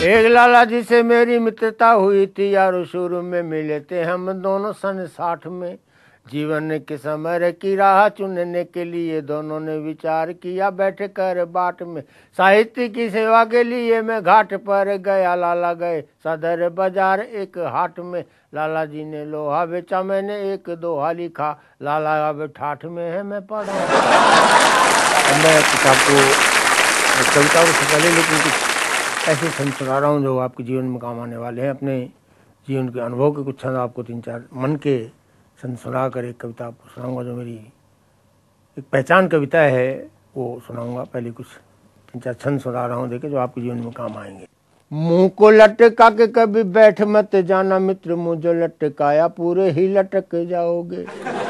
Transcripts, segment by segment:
एक लाला जी से मेरी मित्रता हुई थी यारो, शुरू में मिले थे हम दोनों सन 60 में। जीवन के समय की राह चुनने के लिए दोनों ने विचार किया बैठे कर बाट में। साहित्य की सेवा के लिए मैं घाट पर गया, लाला गए सदर बाजार एक हाट में। लाला जी ने लोहा बेचा, मैंने 1-2 लिखा, लाला अब ठाठ में है मैं पढ़ा। मैं किताब को कविता से पहले लेकिन कुछ ऐसे छंद सुना रहा हूँ जो आपके जीवन में काम आने वाले हैं। अपने जीवन के अनुभव के कुछ छंद आपको 3-4 मन के छंद सुना कर एक कविता आपको सुनाऊंगा जो मेरी एक पहचान कविता है वो सुनाऊंगा। पहले कुछ 3-4 छंद सुना रहा हूँ देखे जो आपके जीवन में काम आएंगे। मुंह को लटका के कभी बैठ मत जाना मित्र, मुँह जो लटकाया पूरे ही लटक जाओगे।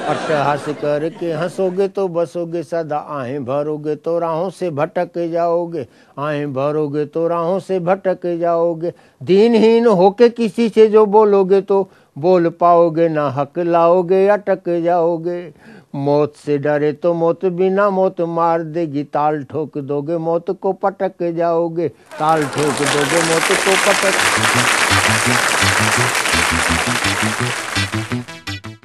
अट्टहास करके हंसोगे तो बसोगे सदा, आहें भरोगे तो राहों से भटक जाओगे। आहें भरोगे तो राहों से भटक जाओगे। दीनहीन होके किसी से जो बोलोगे तो बोल पाओगे ना, हक लाओगे अटक जाओगे। मौत से डरे तो मौत बिना मौत मार देगी, ताल ठोक दोगे मौत को पटक जाओगे। ताल ठोक दोगे मौत को पटक।